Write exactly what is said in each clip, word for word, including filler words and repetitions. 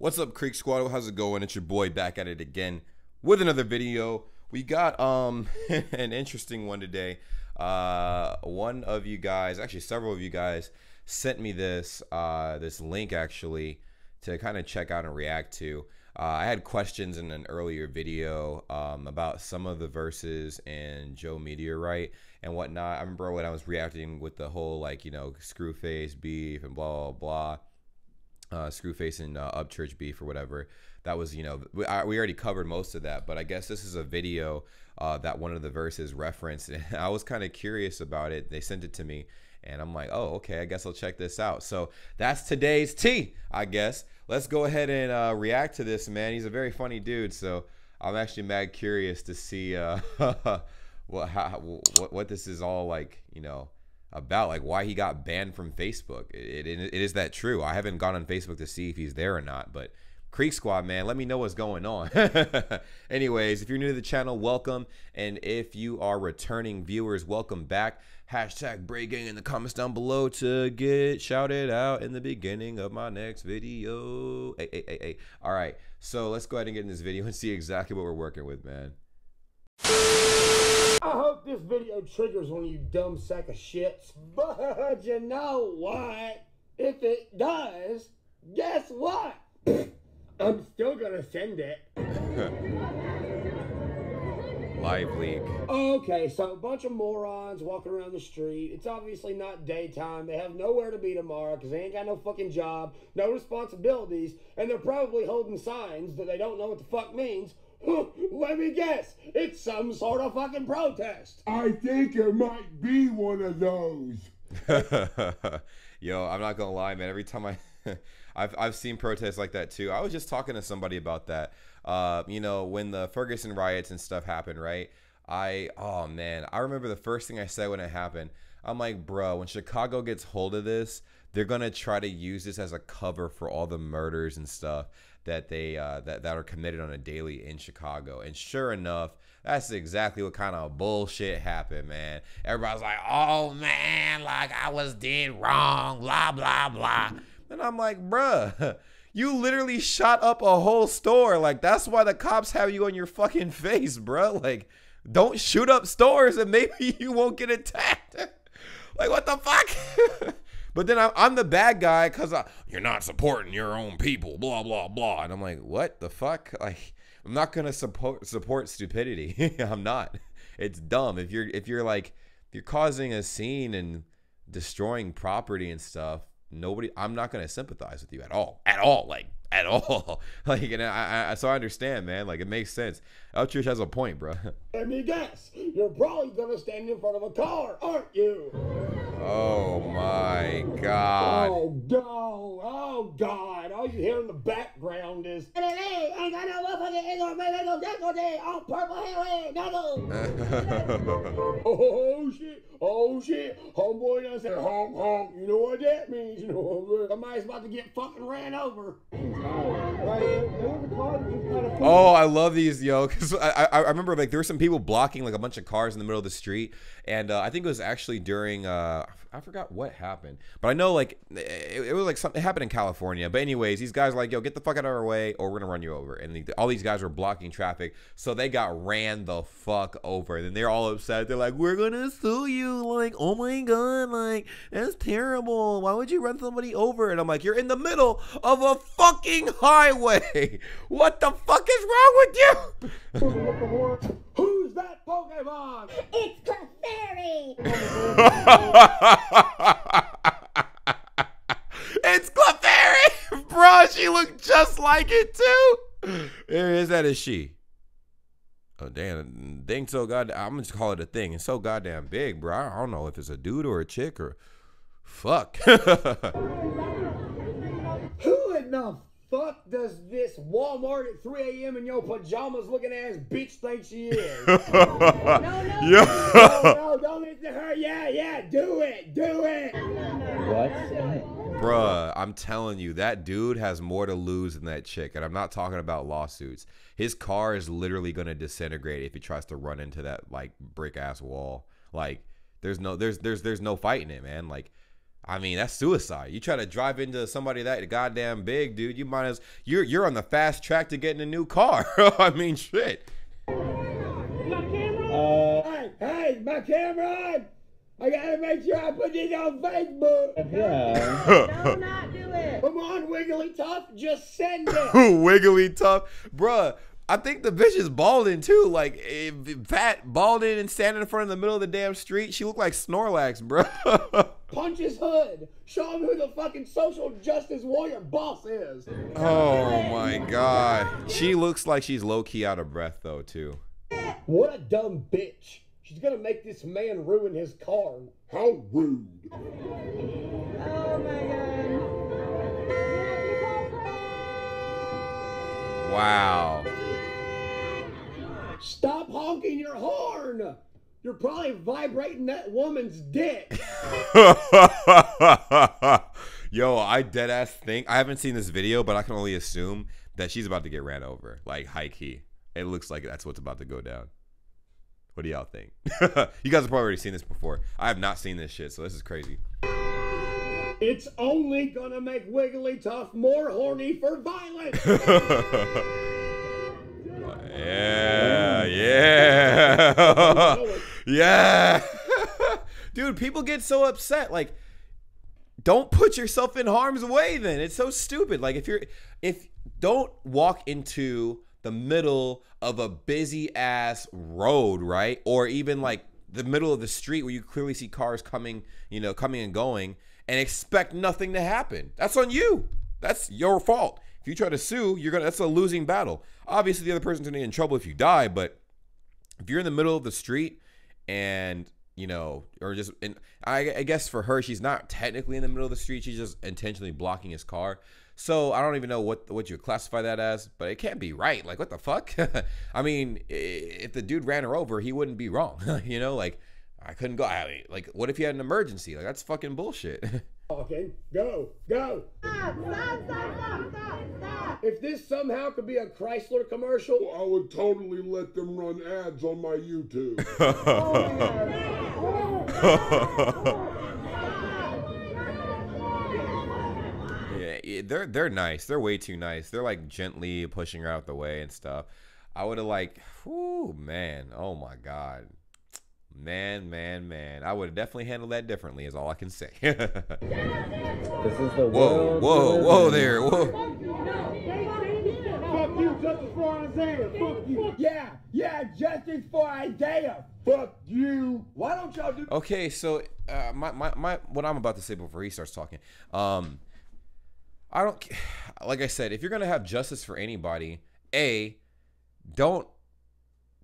What's up, Creek Squad? How's it going? It's your boy back at it again with another video. We got um an interesting one today. Uh, one of you guys, actually several of you guys, sent me this uh, this link actually to kind of check out and react to. Uh, I had questions in an earlier video um, about some of the verses in Joe Meteorite and whatnot. I remember when I was reacting with the whole, like, you know, Screwface beef and blah, blah, blah. Uh, Screwface and uh, Upchurch beef or whatever. That was, you know, we, I, we already covered most of that, but I guess this is a video uh, that one of the verses referenced, and I was kind of curious about it. They sent it to me, and I'm like, oh, okay, I guess I'll check this out. So that's today's tea, I guess. Let's go ahead and uh, react to this, man. He's a very funny dude, so I'm actually mad curious to see uh, what, how, what what this is all, like, you know, about, like, why he got banned from Facebook. It, it, it is that true. I haven't gone on Facebook to see if he's there or not, but Creek Squad, man, let me know what's going on. Anyways, if you're new to the channel, welcome, and if you are returning viewers, welcome back. Hashtag Bray Gang in the comments down below to get shouted out in the beginning of my next video. Hey, hey, hey, hey. All right, so let's go ahead and get in this video and see exactly what we're working with, man. I hope this video triggers one of you dumb sack of shits, but you know what? If it does, guess what? I'm still gonna send it. Live leak. Okay, so a bunch of morons walking around the street. It's obviously not daytime. They have nowhere to be tomorrow because they ain't got no fucking job, no responsibilities, and they're probably holding signs that they don't know what the fuck means. Let me guess, it's some sort of fucking protest. I think it might be one of those. Yo, I'm not gonna lie, man. Every time I, I've, I've seen protests like that too. I was just talking to somebody about that. Uh, you know, when the Ferguson riots and stuff happened, right? I, oh man, I remember the first thing I said when it happened. I'm like, bro, when Chicago gets hold of this, they're gonna try to use this as a cover for all the murders and stuff that they uh, that that are committed on a daily in Chicago. And sure enough, that's exactly what kind of bullshit happened, man. Everybody's like, oh man, like I was did wrong, blah blah blah. And I'm like, bruh, you literally shot up a whole store. Like, that's why the cops have you on your fucking face, bruh. Like, don't shoot up stores and maybe you won't get attacked. Like, what the fuck? But then I'm, I'm the bad guy because you're not supporting your own people, blah, blah, blah. And I'm like, what the fuck? Like, I'm not going to support support stupidity. I'm not. It's dumb. If you're, if you're like, if you're causing a scene and destroying property and stuff, nobody, I'm not going to sympathize with you at all. At all. Like, at all. Like, and I, I, so I understand, man. Like, it makes sense. Upchurch has a point, bro. Let me guess. You're probably going to stand in front of a car, aren't you? Oh my God. Oh, God. Oh, God. All you hear in the background is, I got no motherfucking English, man. I go jack all day. All purple hair, knuckles. Oh, shit. Oh, shit. Homeboy done said, honk, honk. You know what that means. You know, somebody's about to get fucking ran over. Oh, I love these, yo. Because I, I remember, like, there were some people blocking, like, a bunch of cars in the middle of the street. And uh, I think it was actually during, uh, I forgot what happened. But I know, like, it, it was, like, something it happened in California. But anyways, these guys were like, yo, get the fuck out of our way or we're going to run you over. And the, all these guys were blocking traffic. So they got ran the fuck over. And then they're all upset. They're like, we're going to sue you. Like, oh, my God. Like, that's terrible. Why would you run somebody over? And I'm like, you're in the middle of a fucking highway. What the fuck is wrong with you? Who's that Pokemon? It's Clefairy. It's Clefairy. Bro, she looked just like it too. There is that is she. Oh, damn. Thing so goddamn. I'm going to call it a thing. It's so goddamn big, bro. I don't know if it's a dude or a chick or fuck. Who in the fuck does this Walmart at three A M in your pajamas looking ass bitch think she is? no, no, Yo. no, no, don't listen to her. Yeah, yeah, do it, do it. What? Bruh, I'm telling you, that dude has more to lose than that chick, and I'm not talking about lawsuits. His car is literally going to disintegrate if he tries to run into that, like, brick ass wall. Like, there's no, there's, there's, there's no fighting it, man. Like, I mean, that's suicide. You try to drive into somebody that goddamn big, dude. You might as you're you're on the fast track to getting a new car. I mean, shit. My camera on. Uh, hey, hey, my camera on. I gotta make sure I put this on Facebook. Yeah. Don't not do it. Come on, Wigglytuff, just send it. Wigglytuff, bruh. I think the bitch is balding too, like fat, balding, and standing in front of the middle of the damn street. She looked like Snorlax, bro. Punch his hood. Show him who the fucking social justice warrior boss is. Oh my god. She looks like she's low key out of breath though too. What a dumb bitch. She's gonna make this man ruin his car. How rude. Oh my god. Wow. Stop honking your horn! You're probably vibrating that woman's dick. Yo, I dead ass think I haven't seen this video, but I can only assume that she's about to get ran over. Like high key, it looks like that's what's about to go down. What do y'all think? You guys have probably already seen this before. I have not seen this shit, so this is crazy. It's only gonna make Wigglytuff more horny for violence. Yeah, yeah, yeah. Dude, people get so upset. Like, don't put yourself in harm's way then. It's so stupid. Like, if you're, if don't walk into the middle of a busy ass road, right? Or even like the middle of the street where you clearly see cars coming, you know, coming and going, and expect nothing to happen. That's on you. That's your fault. If you try to sue, you're gonna, that's a losing battle. Obviously, the other person's gonna get in trouble if you die, but if you're in the middle of the street and, you know, or just, and I, I guess for her, she's not technically in the middle of the street. She's just intentionally blocking his car. So I don't even know what, what you classify that as, but it can't be right. Like, what the fuck? I mean, if the dude ran her over, he wouldn't be wrong. You know, like, I couldn't go. I mean, like, what if you had an emergency? Like, that's fucking bullshit. Okay, go, go. Stop, stop, stop, stop, stop, stop. If this somehow could be a Chrysler commercial, I would totally let them run ads on my YouTube. Yeah, they're they're nice. They're way too nice. They're like gently pushing her out the way and stuff. I would have like, whoo, man, oh my god. Man, man, man. I would have definitely handled that differently is all I can say. This is the whoa, whoa, whoa there. Whoa. Fuck you, justice for Isaiah. Fuck you. Yeah, yeah, justice for Isaiah. Fuck you. Why don't y'all do... Okay, so uh, my, my, my, what I'm about to say before he starts talking, um, I don't... Like I said, if you're going to have justice for anybody, A, don't...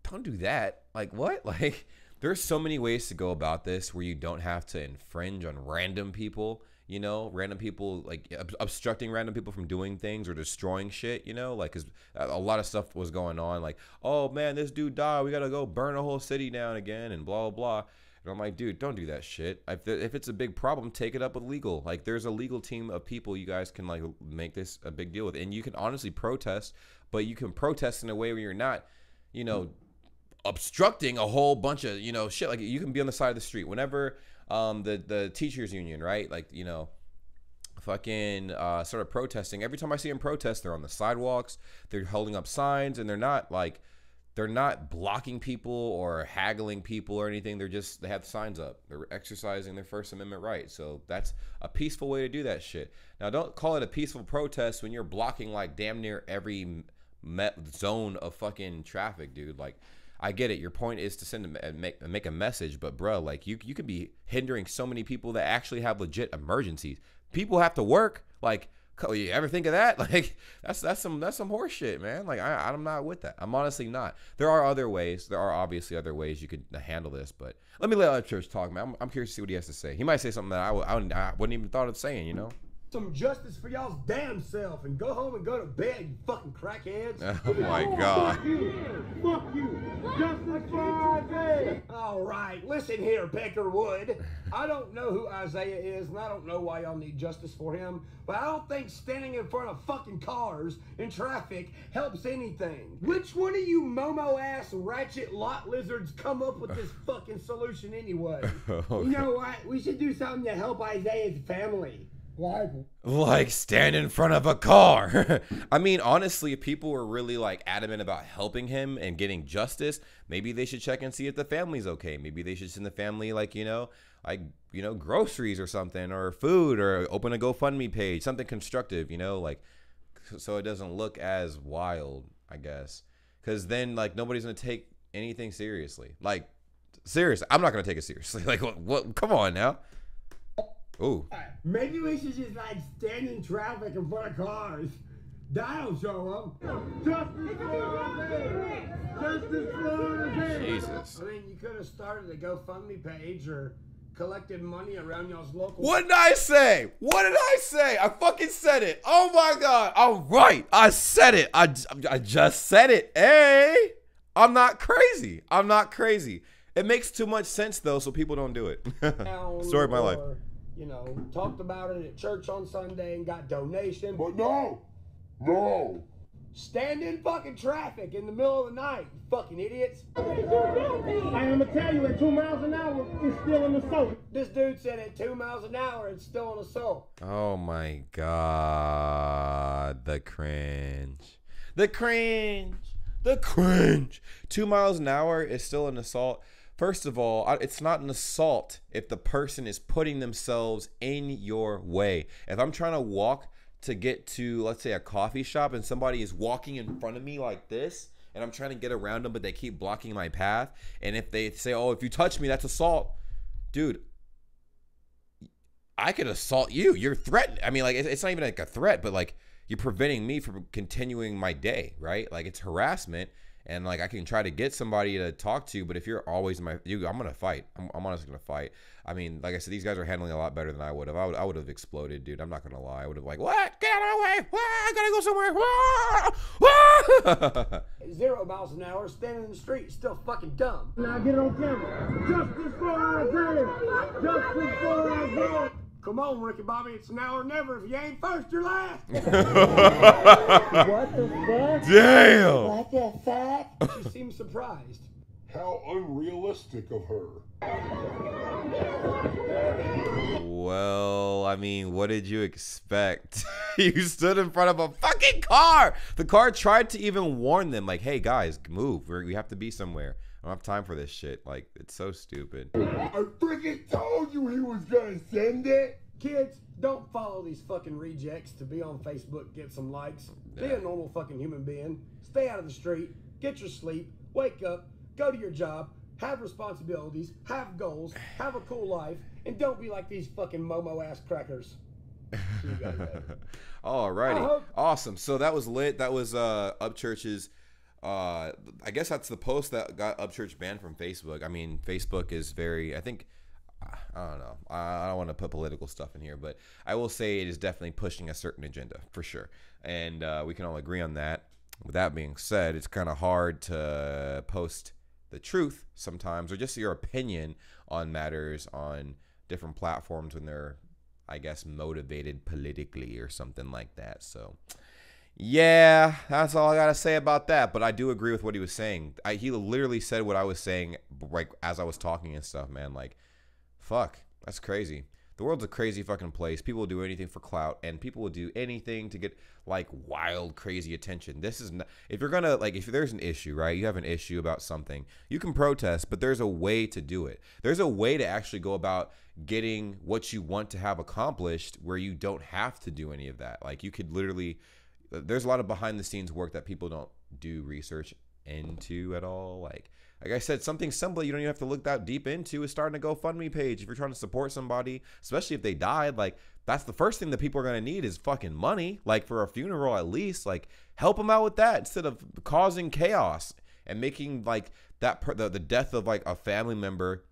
Don't do that. Like, what? Like... There's so many ways to go about this where you don't have to infringe on random people, you know, random people, like ob obstructing random people from doing things or destroying shit, you know, like, cause a lot of stuff was going on. Like, oh man, this dude died. We got to go burn a whole city down again and blah, blah, blah. And I'm like, dude, don't do that shit. If, if it's a big problem, take it up with legal. Like, there's a legal team of people you guys can like make this a big deal with. And you can honestly protest, but you can protest in a way where you're not, you know, mm-hmm. obstructing a whole bunch of, you know, shit. Like, you can be on the side of the street whenever um the the teachers union, right, like, you know, fucking uh started protesting. Every time I see them protest, they're on the sidewalks, they're holding up signs, and they're not like, they're not blocking people or haggling people or anything. They're just, they have signs up, they're exercising their First Amendment right. So that's a peaceful way to do that shit. Now don't call it a peaceful protest when you're blocking like damn near every met zone of fucking traffic, dude. Like, I get it. Your point is to send a, make, make a message, but bro, like, you, you could be hindering so many people that actually have legit emergencies. People have to work. Like, you ever think of that? Like, that's, that's some, that's some horse shit, man. Like, I, I'm not with that. I'm honestly not. There are other ways. There are obviously other ways you could handle this, but let me let Upchurch talk, man. I'm, I'm curious to see what he has to say. He might say something that I, I, wouldn't, I wouldn't even thought of saying, you know? Some justice for y'all's damn self and go home and go to bed, you fucking crackheads. Oh my god. Fuck you. Fuck you. Justice for Isaiah. Hey! All right, listen here, Peckerwood. I don't know who Isaiah is, and I don't know why y'all need justice for him, but I don't think standing in front of fucking cars in traffic helps anything. Which one of you Momo-ass ratchet lot lizards come up with this fucking solution anyway? Okay. You know what? We should do something to help Isaiah's family. Like, like stand in front of a car. I mean, honestly, if people were really like adamant about helping him and getting justice, maybe they should check and see if the family's okay. Maybe they should send the family like, you know, like, you know, groceries or something, or food, or open a GoFundMe page, something constructive, you know, like, so it doesn't look as wild, I guess. Cause then like nobody's gonna take anything seriously. Like, seriously, I'm not gonna take it seriously. Like, what, what come on now. Ooh. Maybe we should just like stand in traffic in front of cars. That'll show them. Justice for Isaiah. Jesus. I mean, you could have started a GoFundMe page or collected money around y'all's local. What did I say? What did I say? I fucking said it. Oh my God. All right. I said it. I, I just said it. Hey, I'm not crazy. I'm not crazy. It makes too much sense though, so people don't do it. Story of my life. You know, talked about it at church on Sunday and got donations. But no, no. Stand in fucking traffic in the middle of the night, you fucking idiots. I am gonna tell you, at two miles an hour, it's still an assault. This dude said at two miles an hour, it's still an assault. Oh my God, the cringe. The cringe, the cringe. Two miles an hour is still an assault. First of all, it's not an assault if the person is putting themselves in your way. If I'm trying to walk to get to, let's say, a coffee shop and somebody is walking in front of me like this and I'm trying to get around them but they keep blocking my path, and if they say, oh, if you touch me, that's assault. Dude, I could assault you. You're threatened. I mean, like, it's not even like a threat, but like you're preventing me from continuing my day, right? Like, it's harassment. And like, I can try to get somebody to talk to, but if you're always in my, dude, I'm gonna fight. I'm, I'm honestly gonna fight. I mean, like I said, these guys are handling a lot better than I would have. I would, I would have exploded, dude. I'm not gonna lie. I would have like, what? Get out of my way! What? I gotta go somewhere. What? Zero miles an hour, standing in the street, still fucking dumb. Now get it on camera. Justice for Isaiah. Justice for Isaiah. Come on, Ricky Bobby, it's now or never. If you ain't first, you're last. What the fuck? Damn! What the fuck? She seems surprised. How unrealistic of her. Well, I mean, what did you expect? You stood in front of a fucking car! The car tried to even warn them, like, hey guys, move. We're, we have to be somewhere. I don't have time for this shit. Like, it's so stupid. I freaking told you he was gonna send it. Kids, don't follow these fucking rejects to be on Facebook, get some likes. Nah. Be a normal fucking human being. Stay out of the street. Get your sleep. Wake up. Go to your job. Have responsibilities. Have goals. Have a cool life. And don't be like these fucking Momo-ass crackers. You gotta go. Alrighty. Awesome. So that was lit. That was uh, Upchurch's. Uh, I guess that's the post that got Upchurch banned from Facebook. I mean, Facebook is very, I think, I don't know. I don't want to put political stuff in here, but I will say it is definitely pushing a certain agenda for sure. And uh, we can all agree on that. With that being said, it's kind of hard to post the truth sometimes, or just your opinion on matters on different platforms when they're, I guess, motivated politically or something like that. So... yeah, that's all I gotta say about that. But I do agree with what he was saying. I, he literally said what I was saying, like as I was talking and stuff, man. Like, fuck, that's crazy. The world's a crazy fucking place. People will do anything for clout, and people will do anything to get like wild, crazy attention. This is not, if you're gonna like, if there's an issue, right? You have an issue about something, you can protest, but there's a way to do it. There's a way to actually go about getting what you want to have accomplished, where you don't have to do any of that. Like, you could literally. There's a lot of behind the scenes work that people don't do research into at all. Like, like I said, something simple you don't even have to look that deep into is starting a GoFundMe page. If you're trying to support somebody, especially if they died, like that's the first thing that people are going to need is fucking money. Like for a funeral, at least like help them out with that instead of causing chaos and making like that per the, the death of like a family member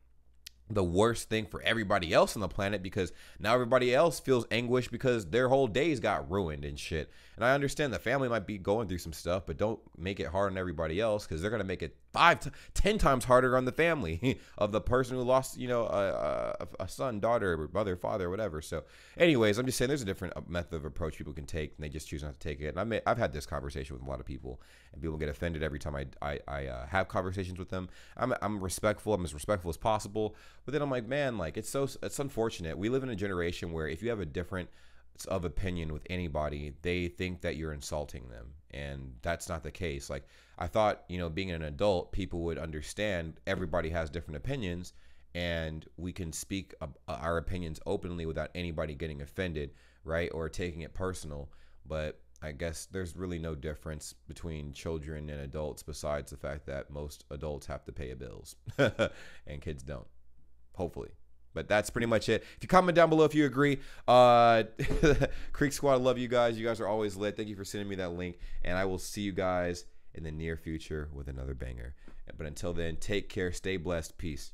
the worst thing for everybody else on the planet, because now everybody else feels anguish because their whole days got ruined and shit. And I understand the family might be going through some stuff, but don't make it hard on everybody else because they're going to make it five, t ten times harder on the family of the person who lost, you know, a, a, a son, daughter, mother, father, whatever. So anyways, I'm just saying there's a different method of approach people can take, and they just choose not to take it. And I may, I've had this conversation with a lot of people, and people get offended every time I, I, I uh, have conversations with them. I'm, I'm respectful. I'm as respectful as possible. But then I'm like, man, like it's so, it's unfortunate. We live in a generation where if you have a different of opinion with anybody, they think that you're insulting them, and that's not the case. Like, I thought, you know, being an adult, people would understand everybody has different opinions, and we can speak our opinions openly without anybody getting offended, right, or taking it personal. But I guess there's really no difference between children and adults, besides the fact that most adults have to pay bills and kids don't, hopefully. But that's pretty much it. If you comment down below if you agree. Uh, Creek Squad, I love you guys. You guys are always lit. Thank you for sending me that link. And I will see you guys in the near future with another banger. But until then, take care. Stay blessed. Peace.